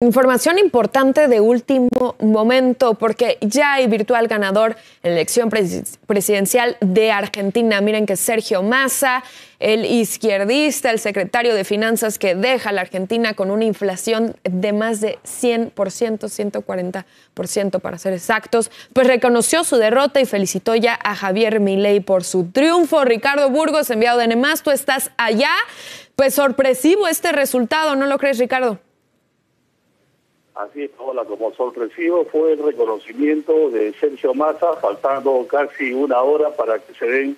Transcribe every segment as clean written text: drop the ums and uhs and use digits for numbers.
Información importante de último momento, porque ya hay virtual ganador en la elección presidencial de Argentina. Miren que Sergio Massa, el izquierdista, el secretario de Finanzas que deja a la Argentina con una inflación de más de 100%, 140% para ser exactos, pues reconoció su derrota y felicitó ya a Javier Milei por su triunfo. Ricardo Burgos, enviado de Nemas, tú estás allá. Pues sorpresivo este resultado, ¿no lo crees, Ricardo? Así es, Paola, como sorpresivo fue el reconocimiento de Sergio Massa, faltando casi una hora para que se den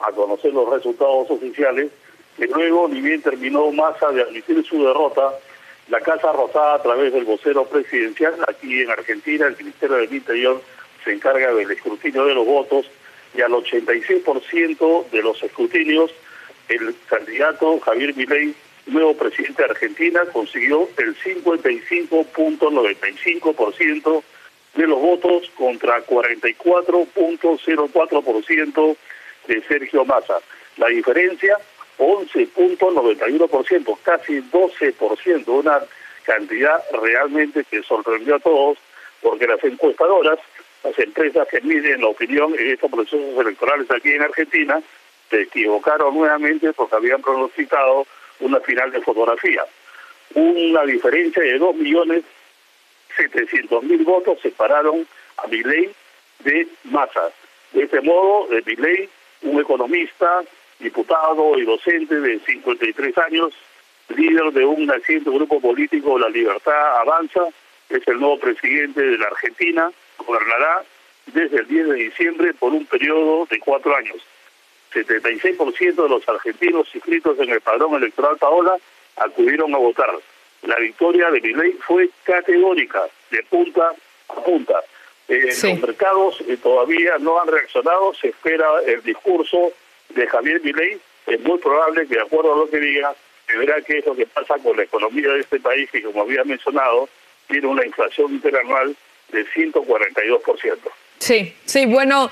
a conocer los resultados oficiales, que luego, ni bien terminó Massa de admitir su derrota, la Casa Rosada, a través del vocero presidencial, aquí en Argentina, el Ministerio del Interior se encarga del escrutinio de los votos, y al 86% de los escrutinios, el candidato Javier Milei, nuevo presidente de Argentina, consiguió el 55.95% de los votos contra 44.04% de Sergio Massa. La diferencia, 11.91%, casi 12%, una cantidad realmente que sorprendió a todos, porque las encuestadoras, las empresas que miden la opinión en estos procesos electorales aquí en Argentina, se equivocaron nuevamente porque habían pronosticado una final de fotografía. Una diferencia de 2.700.000 votos separaron a Milei de Massa. De este modo, Milei, un economista, diputado y docente de 53 años, líder de un naciente grupo político, La Libertad Avanza, es el nuevo presidente de la Argentina, gobernará desde el 10 de diciembre por un periodo de 4 años. 76% de los argentinos inscritos en el padrón electoral, Paola, acudieron a votar. La victoria de Milei fue categórica, de punta a punta. Los mercados todavía no han reaccionado, se espera el discurso de Javier Milei. Es muy probable que, de acuerdo a lo que diga, se verá qué es lo que pasa con la economía de este país, que, como había mencionado, tiene una inflación interanual de 142%. Sí, bueno,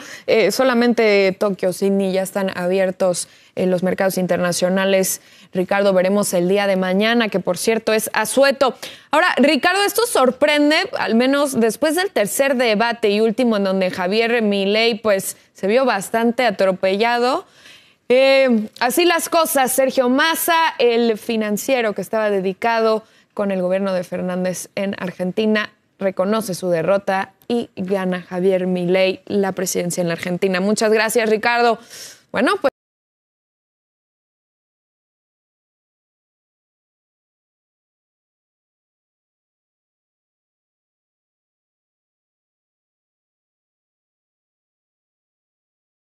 solamente Tokio, Sydney ya están abiertos los mercados internacionales. Ricardo, veremos el día de mañana, que por cierto es asueto. Ahora, Ricardo, esto sorprende, al menos después del tercer debate y último, en donde Javier Milei pues se vio bastante atropellado. Así las cosas, Sergio Massa, el financiero que estaba dedicado con el gobierno de Fernández en Argentina, reconoce su derrota y gana Javier Milei la presidencia en la Argentina. Muchas gracias, Ricardo. Bueno, pues